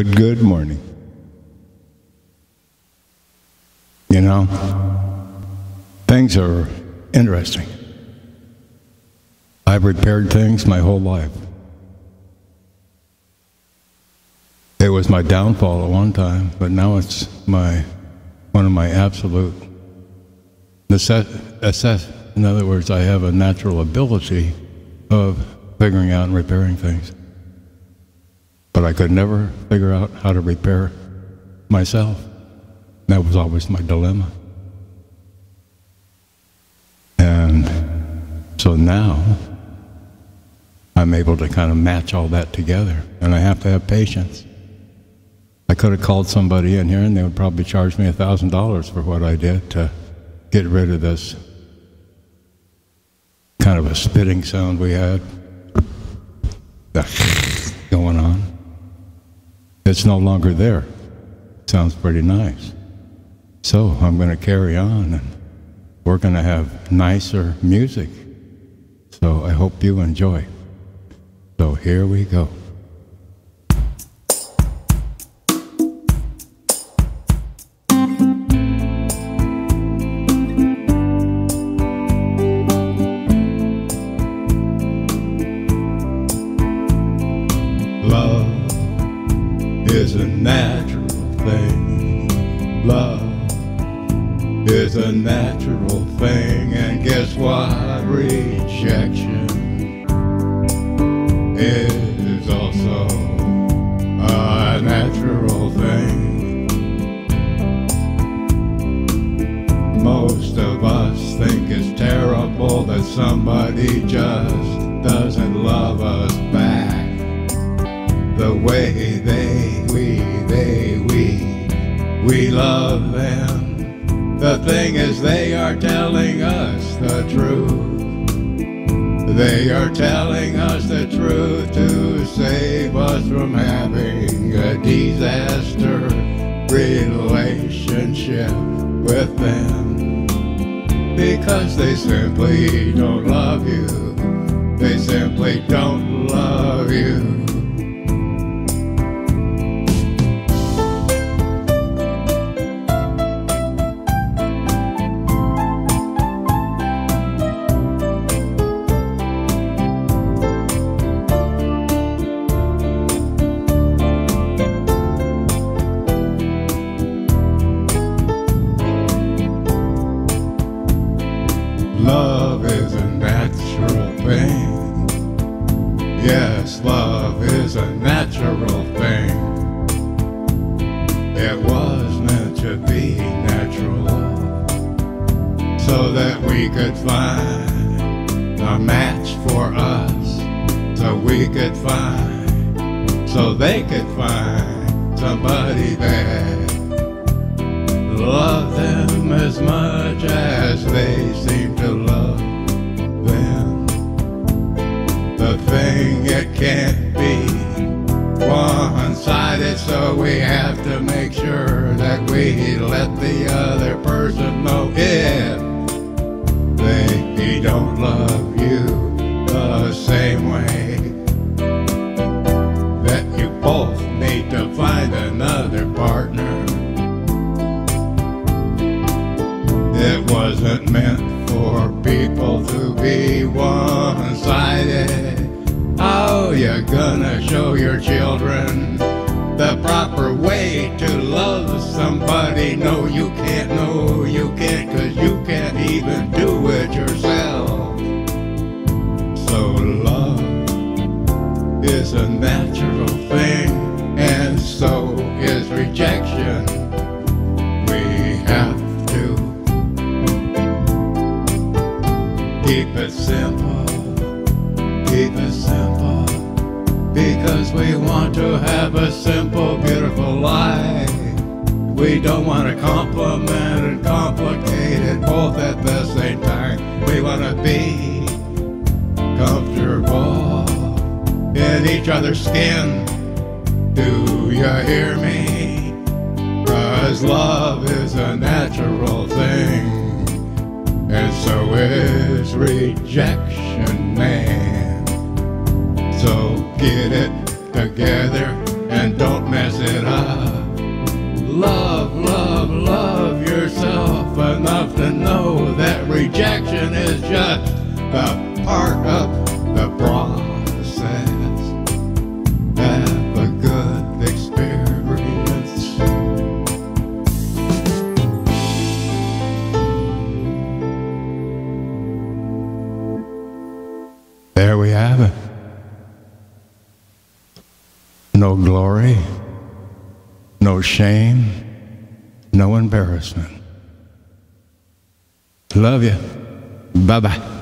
Good morning. You know, things are interesting. I've repaired things my whole life. It was my downfall at one time, but now it's one of my absolute necessities. In other words, I have a natural ability of figuring out and repairing things. But I could never figure out how to repair myself. That was always my dilemma. And so now, I'm able to kind of match all that together, and I have to have patience. I could have called somebody in here and they would probably charge me $1,000 for what I did to get rid of this kind of a spitting sound we had going on. It's no longer there. Sounds pretty nice. So I'm going to carry on, and we're going to have nicer music. So I hope you enjoy. So here we go. Love is a natural thing. Love is a natural thing, and guess what? Rejection is also a natural thing. Most of us think it's terrible that somebody just doesn't love us back the way we love them. The thing is, they are telling us the truth. They are telling us the truth to save us from having a disaster relationship with them. Because they simply don't love you. They simply don't love you. Love is a natural thing. Yes, love is a natural thing. It was meant to be natural, so that we could find a match for us, so we could find, so they could find somebody that loved them as much as they seem to love them. The thing, it can't be one-sided, so we have to make sure that we let the other person know if they don't love you the same way, that you both need to find another partner. It wasn't meant for people to be one-sided. How you gonna show your children the proper way to love somebody? No, you can't, no, you can't, 'cause you can't even do it yourself. So love is a natural thing, and so is rejection. We have keep it simple, keep it simple, because we want to have a simple, beautiful life. We don't want to complement and complicate it both at the same time. We want to be comfortable in each other's skin. Do you hear me? 'Cause love is a natural thing, and so is rejection, man. So get it together. and don't mess it up. Love, love, love yourself enough to know that rejection is just a part of the process. Have a good experience. There we have it. No glory, no shame, no embarrassment. Love you. Bye-bye.